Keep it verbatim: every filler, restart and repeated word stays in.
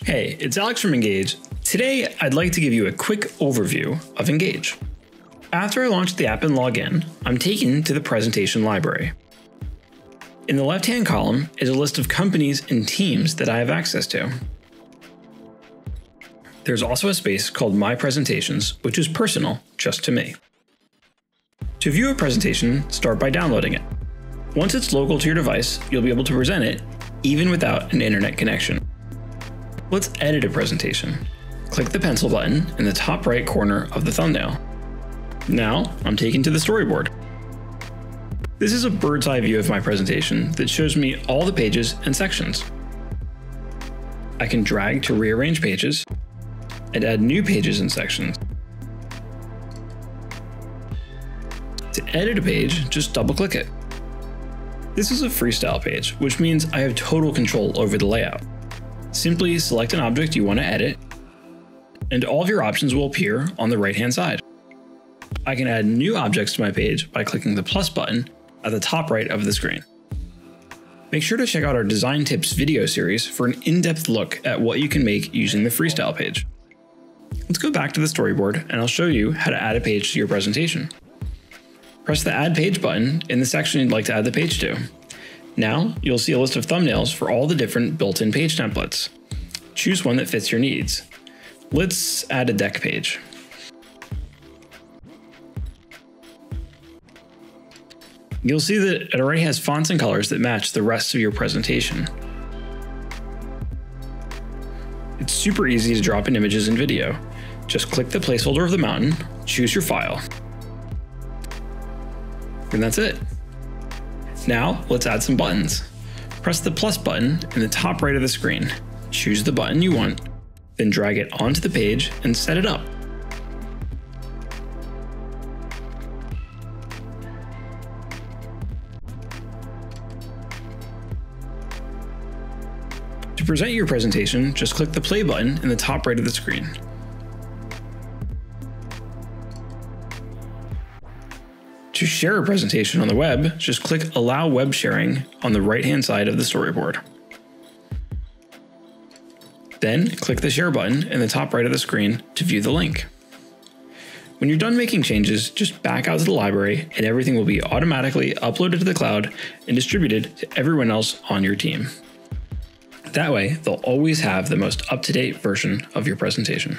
Hey, it's Alex from Ingage. Today, I'd like to give you a quick overview of Ingage. After I launch the app and log in, I'm taken to the presentation library. In the left-hand column is a list of companies and teams that I have access to. There's also a space called My Presentations, which is personal just to me. To view a presentation, start by downloading it. Once it's local to your device, you'll be able to present it even without an internet connection. Let's edit a presentation. Click the pencil button in the top right corner of the thumbnail. Now I'm taken to the storyboard. This is a bird's eye view of my presentation that shows me all the pages and sections. I can drag to rearrange pages and add new pages and sections. To edit a page, just double-click it. This is a freestyle page, which means I have total control over the layout. Simply select an object you want to edit, and all of your options will appear on the right-hand side. I can add new objects to my page by clicking the plus button at the top right of the screen. Make sure to check out our Design Tips video series for an in-depth look at what you can make using the freestyle page. Let's go back to the storyboard and I'll show you how to add a page to your presentation. Press the Add Page button in the section you'd like to add the page to. Now, you'll see a list of thumbnails for all the different built-in page templates. Choose one that fits your needs. Let's add a deck page. You'll see that it already has fonts and colors that match the rest of your presentation. It's super easy to drop in images and video. Just click the placeholder of the mountain, choose your file. And that's it. Now let's add some buttons. Press the plus button in the top right of the screen. Choose the button you want, then drag it onto the page and set it up. To present your presentation, just click the play button in the top right of the screen. To share a presentation on the web, just click Allow Web Sharing on the right-hand side of the storyboard. Then click the Share button in the top right of the screen to view the link. When you're done making changes, just back out to the library and everything will be automatically uploaded to the cloud and distributed to everyone else on your team. That way, they'll always have the most up-to-date version of your presentation.